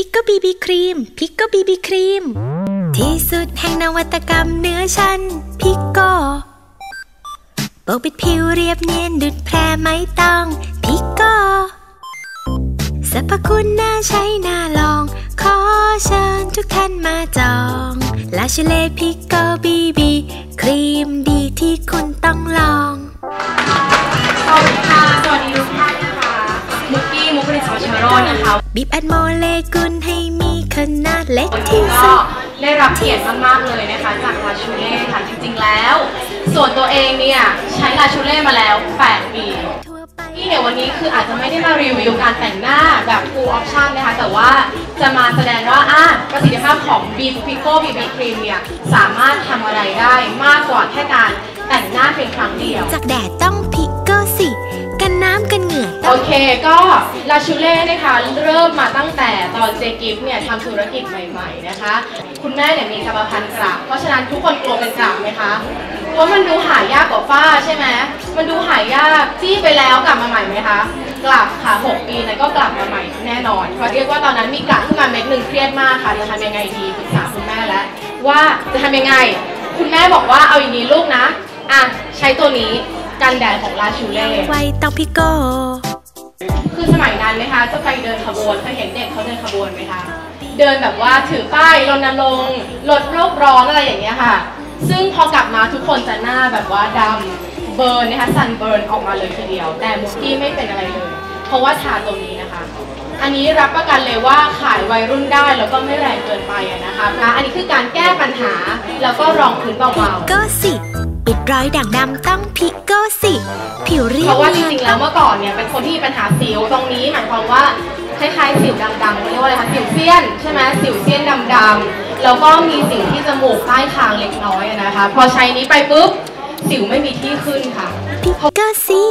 PICO BB CREAM PICO BB CREAM ที่สุดแห่งนวัตกรรมเนื้อชั้น PICO ปกปิดผิวเรียบเนียนดุจแพรไม่ต้อง PICO สรรพคุณน่าใช้น่าลองขอเชิญทุกท่านมาจองลาเชเล่ PICO BB CREAM ดีที่คุณต้องลองสวัสดีค่ะทุกท่านนะคะมุกกี้มุกผลิตของเชอโรนะคะบีบอัดโมเลกุลให้มีขนาดเล็กที่สุดได้รับเกียรติมากๆเลยนะคะจากลาชูเล่ค่ะจริงๆแล้วส่วนตัวเองเนี่ยใช้ลาชูเล่มาแล้ว8ปีที่เนี่ยวันนี้คืออาจจะไม่ได้มารีวิวการแต่งหน้าแบบ full option นะคะแต่ว่าจะมาแสดงว่าประสิทธิภาพของ PICO BB CREAM เนี่ยสามารถทำอะไรได้มากกว่าแค่การแต่งหน้าเพียงครั้งเดียวจากแดดต้องPICOสิกันน้ำกันเหงื่อโอเคก็ลาชูเล่นะคะเริ่มมาตั้งแต่ตอนเจกิฟเนี่ยทำธุรกิจใหม่ๆนะคะคุณแม่เนี่ยมีกรรมพันธุ์กระเพราะฉะนั้นทุกคนกลัวเป็นกระไหมคะเพราะมันดูหายากกว่าฝ้าใช่ไหมมันดูหายากจี้ไปแล้วกลับมาใหม่ไหมคะกลับค่ะ6 ปีนั้นก็กลับมาใหม่แน่นอนเขาเรียกว่าตอนนั้นมีกระขึ้นมาเม็ดหนึ่งเครียดมากค่ะจะทำยังไงดีปรึกษาคุณแม่แล้วว่าจะทำยังไงคุณแม่บอกว่าเอาอย่างนี้ลูกนะใช้ตัวนี้กันแดดของลาชูเล่ไว้ต้องPICOคือสมัยนั้นนะคะจะไปเดินขบวนเคยเห็นเด็กเขาเดินขบวนไหมคะเดินแบบว่าถือป้ายรณรงค์ลดโลกร้อนอะไรอย่างเงี้ยค่ะซึ่งพอกลับมาทุกคนจะหน้าแบบว่าดำเบิร์นนะคะซันเบิร์นออกมาเลยทีเดียวแต่มุกกี้ไม่เป็นอะไรเลยเพราะว่าทาตัวนี้นะคะอันนี้รับประกันเลยว่าขายวัยรุ่นได้แล้วก็ไม่แรงเกินไปนะคะอันนี้คือการแก้ปัญหาแล้วก็รองพื้นเบาๆก็สิปิดรอยด่างดำต้องPICOสิผิวเรียบเพราะว่าจริงๆแล้วเมื่อก่อนเนี่ยเป็นคนที่มีปัญหาสิวตรงนี้หมายความว่าคล้ายๆสิวดำๆเรียกว่าอะไรคะสิวเสี้ยนใช่ไหมสิวเสี้ยนดำๆแล้วก็มีสิวที่จมูกใต้คางเล็กน้อยนะคะพอใช้นี้ไปปุ๊บสิวไม่มีที่ขึ้นค่ะPICOสิ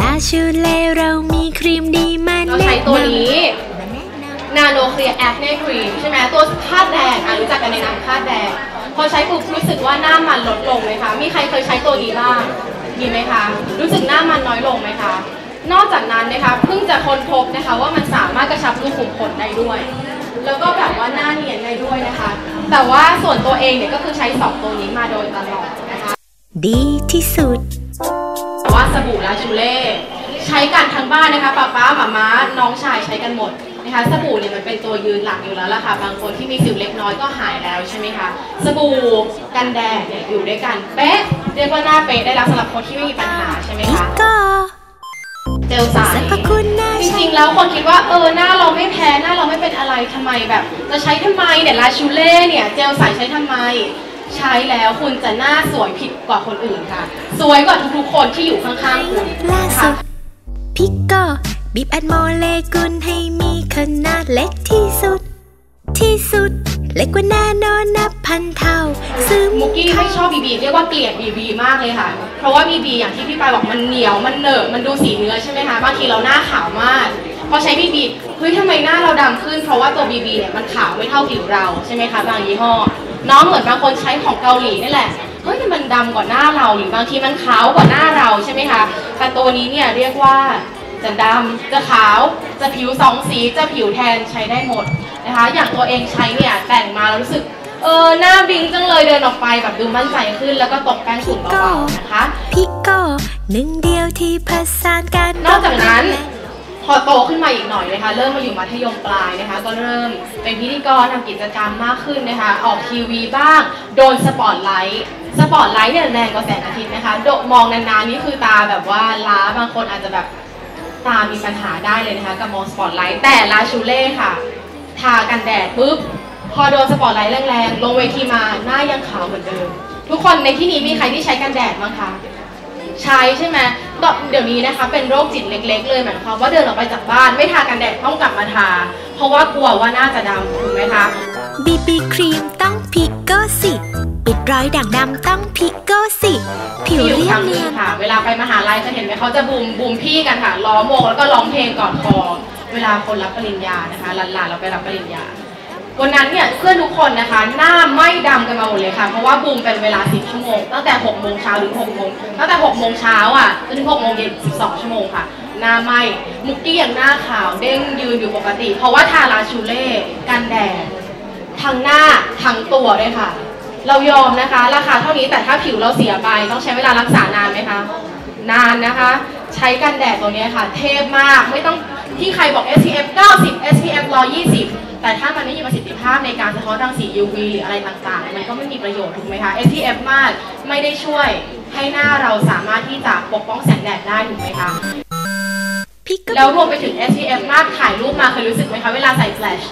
ลาชูเล่เรามีครีมดีมาแนะนำเราใช้ตัวนี้นาโนเคลียร์แอคเน่ครีมใช่ไหมตัวคาดแดงรู้จักกันในนามคาดแดงพอใช้ปุ๊บรู้สึกว่าหน้ามันลดลงไหมคะมีใครเคยใช้ตัวนี้บ้างมีไหมคะรู้สึกหน้ามันน้อยลงไหมคะนอกจากนั้นนะคะเพิ่งจะค้นพบนะคะว่ามันสามารถกระชับรูขุมขนได้ด้วยแล้วก็แบบว่าหน้าเนียนได้ด้วยนะคะแต่ว่าส่วนตัวเองเนี่ยก็คือใช้2ตัวนี้มาโดยตลอดนะคะดีที่สุดว่าสบู่ลาชูเล่ใช้กันทั้งบ้านนะคะป้าหม่าม้าน้องชายใช้กันหมดนะคะสบู่เนี่ยมันเป็นตัวยืนหลักอยู่แล้วล่ะค่ะบางคนที่มีสิวเล็กน้อยก็หายแล้วใช่ไหมคะสบู่กันแดดเนี่ยอยู่ด้วยกันเป๊ะเรียกว่าหน้าเป๊ะได้แล้วสำหรับคนที่ไม่มีปัญหาใช่ไหมคะเจลใสจริงๆแล้วคนคิดว่าหน้าเราไม่แพ้หน้าเราไม่เป็นอะไรทำไมแบบจะใช้ทำไมเนี่ยลาชูเล่เนี่ยเจลใสใช้ทำไมใช้แล้วคุณจะหน้าสวยผิดกว่าคนอื่นค่ะสวยกว่าทุกๆคนที่อยู่ข้างๆคุณค่ะPICOบีบอัดโมเลกุลให้มีขนาดเล็กที่สุดเล็กกว่านาโนนับพันเท่าซึ่งมุกกี้ไม่ชอบบีบีเรียกว่าเกลียดบีบีมากเลยค่ะเพราะว่าบีบีอย่างที่พี่ปายบอกมันเหนียวมันเหนอะมันดูสีเนื้อใช่ไหมคะบางทีเราหน้าขาวมากพอใช้บีบีเฮ้ยทำไมหน้าเราดำขึ้นเพราะว่าตัวบีบีเนี่ยมันขาวไม่เท่าผิวเราใช่ไหมคะบางยี่ห้อน้องเหมือนบางคนใช้ของเกาหลีนี่แหละเฮ้ยมันดำกว่าหน้าเราหรือบางทีมันขาวกว่าหน้าเราใช่ไหมคะแต่ตัวนี้เนี่ยเรียกว่าจะดำจะขาวจะผิว2สีจะผิวแทนใช้ได้หมดนะคะอย่างตัวเองใช้เนี่ยแต่งมาแล้วรู้สึกหน้าบิงจังเลยเดินออกไปแบบดูมั่นใจขึ้นแล้วก็ตกแป้งฝุ่นเบาๆนะคะPICOหนึ่งเดียวที่ผสานกันนอกจากนั้นพอโตขึ้นมาอีกหน่อยนะคะเริ่มมาอยู่มัธยมปลายนะคะก็เริ่มเป็นพิธีกรทำกิจกรรมมากขึ้นนะคะออกทีวีบ้างโดนสปอตไลท์เนี่ยแรงกว่าแสงอาทิตย์นะคะมองนานๆนี่คือตาแบบว่าล้าบางคนอาจจะแบบตามีปัญหาได้เลยนะคะกับมองสปอตไลท์แต่ลาชูเล่ค่ะทากันแดดปุ๊บพอโดนสปอตไลท์แรงๆลงเวทีมาหน้ายังขาวเหมือนเดิมทุกคนในที่นี้มีใครที่ใช้กันแดดบ้างคะใช้ใช่ไหมเดี๋ยวนี้นะคะเป็นโรคจิตเล็กๆเลยหมายความว่าเดินออกไปจากบ้านไม่ทากันแดดต้องกลับมาทาเพราะว่ากลัวว่าหน้าจะดำถูกไหมคะBB CREAMต้องPICOสิปิดรอยด่างดำต้องPICOสิผิวเรียบเนียนค่ะเวลาไปมหาลัยจะเห็นไหมเขาจะบูมพี่กันค่ะล้อมวงแล้วก็ร้องเพลงกอดคอเวลาคนรับปริญญานะคะหลานเราไปรับปริญญาวันนั้นเนี่ยเพื่อนทุกคนนะคะหน้าไม่ดำกันมาหมดเลยค่ะเพราะว่าบูมเป็นเวลา10 ชั่วโมงตั้งแต่6 โมงเช้าถึง6 โมงตั้งแต่6 โมงเช้าจนถึง6 โมงเย็น12 ชั่วโมงค่ะ หน้าไหม้มุกกี้อย่างหน้าขาวเด้งยืนอยู่ปกติเพราะว่าทาราชูเล่กันแดดทั้งหน้าทั้งตัวเลยค่ะเรายอมนะคะราคาเท่านี้แต่ถ้าผิวเราเสียไปต้องใช้เวลารักษานานไหมคะนานนะคะใช้กันแดดตัวนี้ค่ะเทพมากไม่ต้องที่ใครบอก SPF 90 SPF 120แต่ถ้ามันไม่มีประสิทธิภาพในการสะท้อนรังสี UV หรืออะไรต่างๆมันก็ไม่มีประโยชน์ถูกไหมคะ SPF มากไม่ได้ช่วยให้หน้าเราสามารถที่จะปกป้องแสงแดดได้ถูกไหมคะแล้วรวมไปถึง SPF มากถ่ายรูปมาเคยรู้สึกไหมคะเวลาใส่แฟลช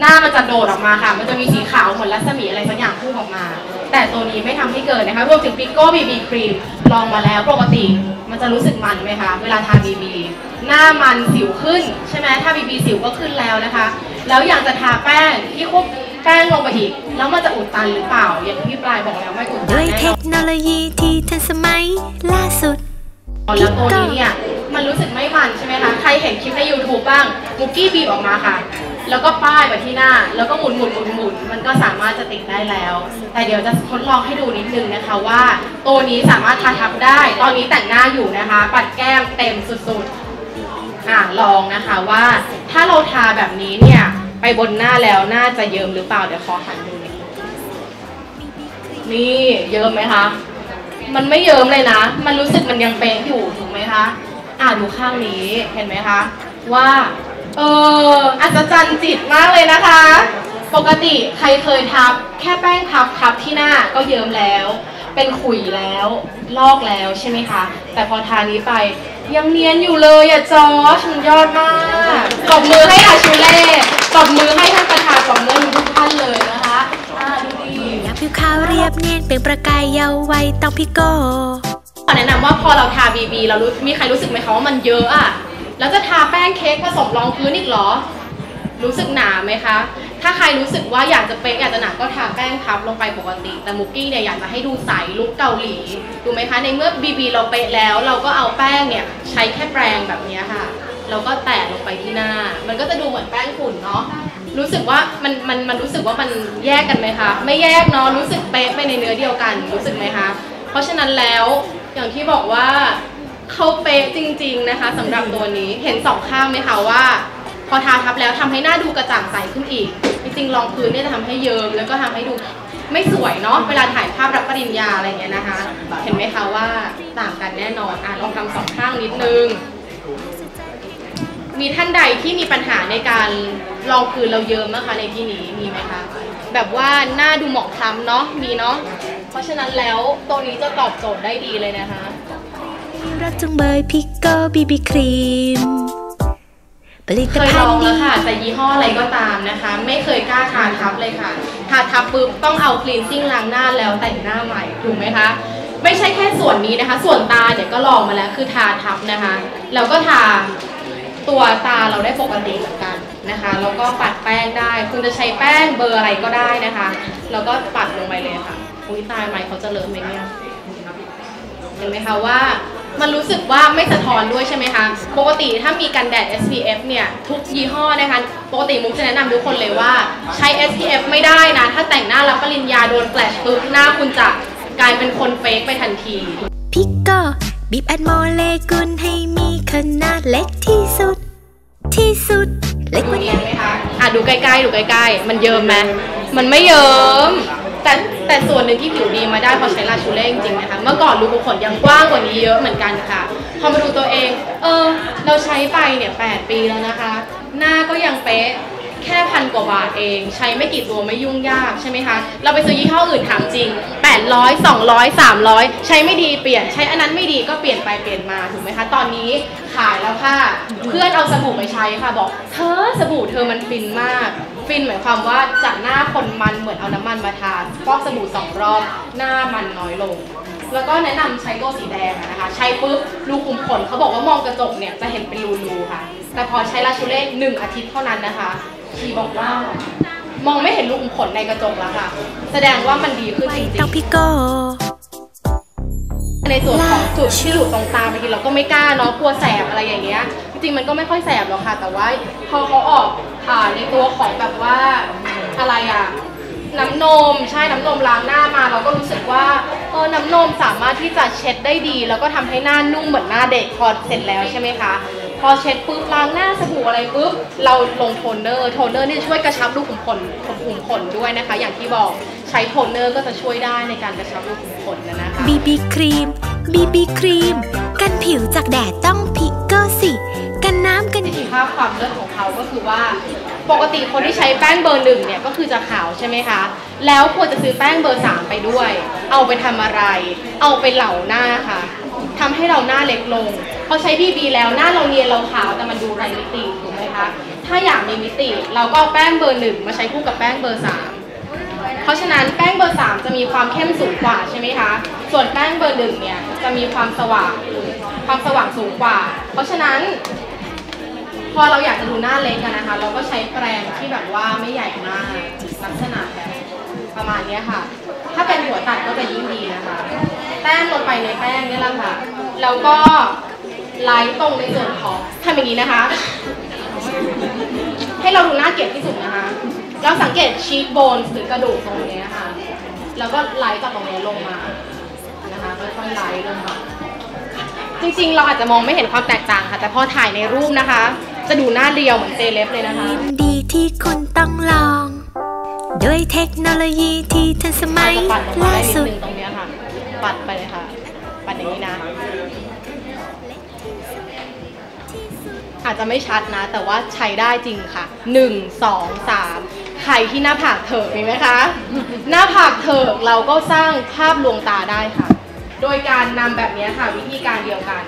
หน้ามันจะโดดออกมาค่ะมันจะมีสีขาวเหมือนรัศมีอะไรสักอย่างพุ่งออกมาแต่ตัวนี้ไม่ทำให้เกิดนะคะรวมถึง PICO BB CREAM ลองมาแล้วปกติมันจะรู้สึกมันไหมคะเวลาทา BB หน้ามันสิวขึ้นใช่ไหมถ้า BB สิวก็ขึ้นแล้วนะคะแล้วอยากจะทาแป้งที่ควบแป้งลงไปอีกแล้วมันจะอุดตันหรือเปล่าอย่างที่ปลายบอกแล้วไม่อุดตันแน่นอนด้วยเทคโนโลยีที่ทันสมัยล่าสุดแล้วตัวนี้เนี่ยมันรู้สึกไม่มันใช่ไหมคะใครเห็นคลิปใน YouTube บ้างมุกกี้บีบออกมาค่ะแล้วก็ป้ายไปที่หน้าแล้วก็หมุนมันก็สามารถจะติดได้แล้วแต่เดี๋ยวจะทดลองให้ดูนิดนึงนะคะว่าตัวนี้สามารถทาทับได้ตอนนี้แต่งหน้าอยู่นะคะปัดแก้มเต็มสุดๆลองนะคะว่าถ้าเราทาแบบนี้เนี่ยไปบนหน้าแล้วหน้าจะเยิ้มหรือเปล่าเดี๋ยวขอหันดูนี่เยิ้มไหมคะมันไม่เยิ้มเลยนะมันรู้สึกมันยังเป๊ะอยู่ถูกไหมคะดูข้างนี้เห็นไหมคะว่าอัศจรรย์จิตมากเลยนะคะปกติใครเคยทับแค่แป้งทับที่หน้าก็เยิ้มแล้วเป็นขุยแล้วลอกแล้วใช่ไหมคะแต่พอทานี้ไปยังเนียนอยู่เลยอ่ะจอชมันยอดมากตบมือให้อาชูเล่ตบมือให้ท่านประธานตบมือทุกท่านเลยนะคะดูดีผิวขาวเรียบเนียนเป็นประกายเยาว์วัยต้องพิโก้ขอแนะนำว่าพอเราทาบีบีเรารู้มีใครรู้สึกไหมคะว่ามันเยอะอ่ะแล้วจะทาแป้งเค้กผสมรองพื้นอีกหรอรู้สึกหนาไหมคะถ้าใครรู้สึกว่าอยากจะเป๊ะอยากจะหนาก็ทาแป้งพับลงไปปกติแต่มุกกี้เนี่ยอยากจะให้ดูใสลุคเกาหลีดูไหมคะในเมื่อบีบีเราเป๊ะแล้วเราก็เอาแป้งเนี่ยใช้แค่แปรงแบบนี้ค่ะแล้วก็แตะลงไปที่หน้ามันก็จะดูเหมือนแป้งฝุ่นเนาะรู้สึกว่ามันรู้สึกว่ามันแยกกันไหมคะไม่แยกเนาะรู้สึกเป๊ะไปในเนื้อเดียวกันรู้สึกไหมคะเพราะฉะนั้นแล้วอย่างที่บอกว่าเขาเป๊ะจริงๆนะคะสำหรับตัวนี้เห็นสองข้างไหมคะว่าพอทาทับแล้วทำให้หน้าดูกระจ่างใสขึ้นอีกจริงๆรองพื้นเนี่ยจะทำให้เยิ้มแล้วก็ทำให้ดูไม่สวยเนาะเวลาถ่ายภาพรับปริญญาอะไรเงี้ยนะคะเห็นไหมคะว่าต่างกันแน่นอนลองทำสองข้างนิดนึงมีท่านใดที่มีปัญหาในการรองพื้นเราเยิ้มนะคะในที่นี้มีไหมคะแบบว่าหน้าดูหมองคล้ำเนาะมีเนาะเพราะฉะนั้นแล้วตัวนี้จะตอบโจทย์ได้ดีเลยนะคะรักจังเบยPICO BB CREAM เคยลองแล้วค่ะแต่ยี่ห้ออะไรก็ตามนะคะไม่เคยกล้าทาทับเลยค่ะทาทับปุ๊บต้องเอาคลีนซิ่งล้างหน้าแล้วแต่งหน้าใหม่ถูกไหมคะไม่ใช่แค่ส่วนนี้นะคะส่วนตาเนี่ยก็ลองมาแล้วคือทาทับนะคะแล้วก็ทาตัวตาเราได้ปกติเหมือนกันนะคะแล้วก็ปัดแป้งได้คุณจะใช้แป้งเบอร์อะไรก็ได้นะคะแล้วก็ปัดลงไปเลยค่ะอุ้ยตายไหมเขาจะเลอะไหมเนี่ยเห็นไหมคะว่ามันรู้สึกว่าไม่สะท้อนด้วยใช่ไหมคะปกติถ้ามีกันแดด SPF เนี่ยทุกยี่ห้อนะคะปกติมุกจะแนะนำทุกคนเลยว่าใช้ SPF ไม่ได้นะถ้าแต่งหน้ารับปริญญาโดนแฟลชปุ๊บหน้าคุณจะกลายเป็นคนเฟกไปทันทีPICOบีบแอดโมเลกุลให้มีขนาดเล็กที่สุดเล็กกว่านี้ไหมคะดูใกล้ๆมันเยิ้มไหมมันไม่เยิ้มแต่ส่วนหนึ่งที่ผิวดีมาได้พอใช้ลาชูเล่จริงๆนะคะเมื่อก่อนรูขุมขนยังกว้างกว่านี้เยอะเหมือนกันค่ะพอมาดูตัวเองเราใช้ไปเนี่ย8 ปีแล้วนะคะหน้าก็ยังเป๊ะแค่1,000 กว่าบาทเองใช้ไม่กี่ตัวไม่ยุ่งยากใช่ไหมคะเราไปซื้อยี่ห้ออื่นถามจริง800 200 300ใช้ไม่ดีเปลี่ยนใช้อันนั้นไม่ดีก็เปลี่ยนไปเปลี่ยนมาถูกไหมคะตอนนี้ขายแล้วค่ะเพื่อนเอาสบู่ไปใช้ค่ะบอกเธอสบู่เธอมันฟินมากฟินหมายความว่าจากหน้าคนมันเหมือนเอาน้ำมันมาทาฟอกสบู่2 รอบหน้ามันน้อยลงแล้วก็แนะนำใช้ตัวสีแดงนะคะใช้ปุ๊บรูขุมขนเขาบอกว่ามองกระจกเนี่ยจะเห็นเป็นรูๆค่ะแต่พอใช้ลาชูเล่1 อาทิตย์เท่านั้นนะคะชีบอกว่ามองไม่เห็นรูขุมขนในกระจกแล้วค่ะแสดงว่ามันดีขึ้นจริงๆต้องPICOในส่วนของจุดที่หลุดตรงตาบางทีเราก็ไม่กล้าเนาะกลัวแสบอะไรอย่างเงี้ยจริงๆมันก็ไม่ค่อยแสบหรอกค่ะแต่ว่าพอเขาออกในตัวของแบบว่าอะไรน้ำนมใช่น้ำนมล้างหน้ามาเราก็รู้สึกว่า น้ำนมสามารถที่จะเช็ดได้ดีแล้วก็ทำให้หน้านุ่มเหมือนหน้าเด็กพอเสร็จแล้วใช่ไหมคะพอเช็ดปุ๊บล้างหน้าสบู่อะไรปุ๊บเราลงโทนเนอร์เนี่ยช่วยกระชับรูขุมขนด้วยนะคะอย่างที่บอกใช้โทนเนอร์ก็จะช่วยได้ในการกระชับรูขุมขนนะคะ BB ครีม BB ครีมกันผิวจากแดดต้องPICOสิกันน้ำกันผิวความเลิศของเขาก็คือว่าปกติคนที่ใช้แป้งเบอร์ 1เนี่ยก็คือจะขาวใช่ไหมคะแล้วควรจะซื้อแป้งเบอร์ 3ไปด้วยเอาไปทำอะไรเอาไปเหลาหน้าค่ะทำให้เราหน้าเล็กลงพอใช้ BB แล้วหน้าเราเนียนเราขาวแต่มันดูไร้มิติถูกไหมคะถ้าอยากมีมิติเราก็แป้งเบอร์ 1มาใช้คู่กับแป้งเบอร์ 3เพราะฉะนั้นแป้งเบอร์ 3จะมีความเข้มสูงกว่าใช่ไหมคะส่วนแป้งเบอร์ 1เนี่ยจะมีความสว่างสูงกว่าเพราะฉะนั้นพอเราอยากจะดูหน้าเล็กกันนะคะเราก็ใช้แปรงที่แบบว่าไม่ใหญ่มากลักษณะแบบประมาณนี้ค่ะถ้าเป็นหัวตัดก็จะยิ่งดีนะคะแป้งลงไปในแป้งนี่แหละค่ะแล้วก็ไล่ตรงในส่วนของทำอย่างนี้นะคะให้เราดูหน้าเก็บที่สุดนะคะเราสังเกตชีทโบนหรือกระดูกตรงนี้นะคะแล้วก็ไล่จากตรงนี้ลงมานะคะค่อยๆไล่ลงมาจริงๆเราอาจจะมองไม่เห็นความแตกต่างค่ะแต่พอถ่ายในรูปนะคะจะดูหน้าเรียวเหมือนเซเลบเลยนะคะดีที่คุณต้องลองด้วยเทคโนโลยีที่ทันสมัยล่าสุดตรงนี้ค่ะปัดไปเลยค่ะปัดอย่างนี้นะอาจจะไม่ชัดนะแต่ว่าใช้ได้จริงค่ะ1 2 3ใครที่หน้าผากเถิกมีไหมคะหน้าผากเถิกเราก็สร้างภาพลวงตาได้ค่ะโดยการนำแบบนี้ค่ะวิธีการเดียวกัน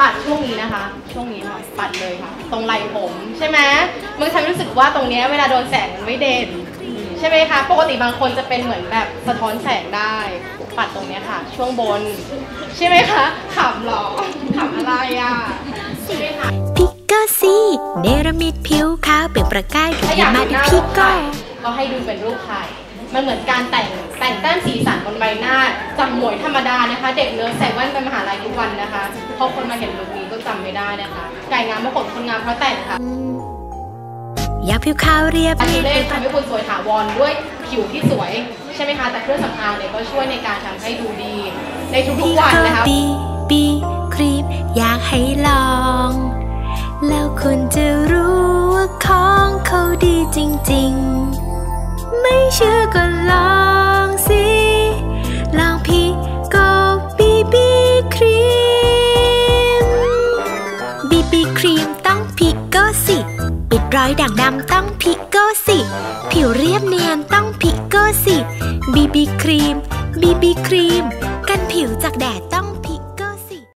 ปัดช่วงนี้นะคะช่วงนี้ค่ะปัดเลยค่ะตรงไหล่ผมใช่ไหมบางท่านรู้สึกว่าตรงนี้เวลาโดนแสงมันไม่เด่นใช่ไหมคะปกติบางคนจะเป็นเหมือนแบบสะท้อนแสงได้ปัดตรงนี้ค่ะช่วงบนใช่ไหมคะขำหรอขำอะไรอ่ะใช่ไหมคะPICOสิเนรมิตผิวขาวเป็นประกายที่มาด้วยPICOก็ให้ดูเป็นรูปไข่มันเหมือนการแต่งแต้มสีสันบนใบหน้าจำหมวยธรรมดานะคะเด็กเนื้อใส่แว่นไปมหาลัยทุกวันนะคะพอคนมาเห็นรูปนี้ก็จำไม่ได้นะคะไก่งามเพราะขนคนงามเพราะแต่งค่ะอยากผิวขาวเรียบเนียนทำให้คุณสวยถาวรด้วยผิวที่สวยใช่ไหมคะแต่เครื่องสำอางเนี่ยก็ช่วยในการทำให้ดูดีในทุกๆวันนะคะ BB ครีมอยากให้ลองแล้วคุณจะรู้ว่าของเขาดีจริงๆไม่เชื่อก็ลองสิลองPICO BB Cream BB Cream ต้อง PICO สิปิดรอยด่างดำต้อง PICO สิผิวเรียบเนียนต้อง PICO สิ BB Cream BB Cream กันผิวจากแดด